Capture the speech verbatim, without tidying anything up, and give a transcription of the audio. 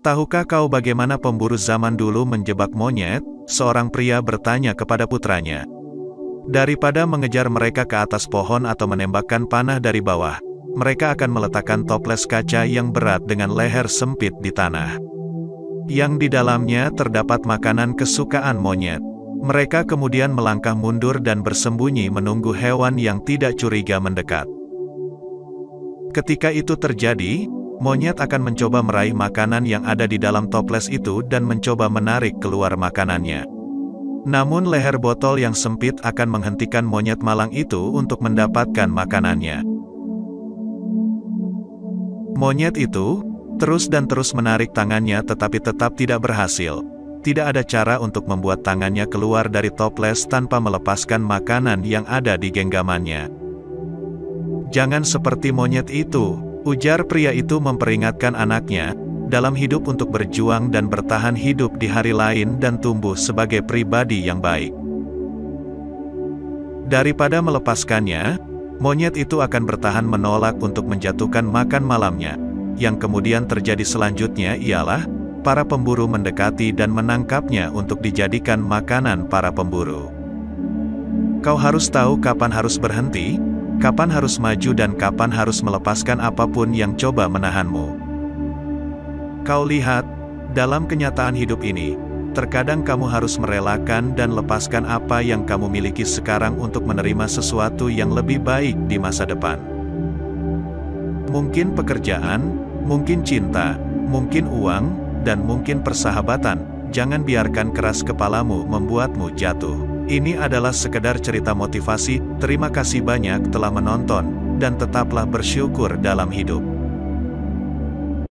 Tahukah kau bagaimana pemburu zaman dulu menjebak monyet? Seorang pria bertanya kepada putranya. Daripada mengejar mereka ke atas pohon atau menembakkan panah dari bawah, mereka akan meletakkan toples kaca yang berat dengan leher sempit di tanah, yang di dalamnya terdapat makanan kesukaan monyet. Mereka kemudian melangkah mundur dan bersembunyi menunggu hewan yang tidak curiga mendekat. Ketika itu terjadi, monyet akan mencoba meraih makanan yang ada di dalam toples itu dan mencoba menarik keluar makanannya. Namun leher botol yang sempit akan menghentikan monyet malang itu untuk mendapatkan makanannya. Monyet itu terus dan terus menarik tangannya tetapi tetap tidak berhasil. Tidak ada cara untuk membuat tangannya keluar dari toples tanpa melepaskan makanan yang ada di genggamannya. Jangan seperti monyet itu, ujar pria itu memperingatkan anaknya, dalam hidup untuk berjuang dan bertahan hidup di hari lain dan tumbuh sebagai pribadi yang baik. Daripada melepaskannya, monyet itu akan bertahan menolak untuk menjatuhkan makan malamnya. Yang kemudian terjadi selanjutnya ialah, para pemburu mendekati dan menangkapnya untuk dijadikan makanan para pemburu. Kau harus tahu kapan harus berhenti, kapan harus maju dan kapan harus melepaskan apapun yang coba menahanmu. Kau lihat, dalam kenyataan hidup ini, terkadang kamu harus merelakan dan lepaskan apa yang kamu miliki sekarang untuk menerima sesuatu yang lebih baik di masa depan. Mungkin pekerjaan, mungkin cinta, mungkin uang, dan mungkin persahabatan. Jangan biarkan keras kepalamu membuatmu jatuh. Ini adalah sekedar cerita motivasi. Terima kasih banyak telah menonton, dan tetaplah bersyukur dalam hidup.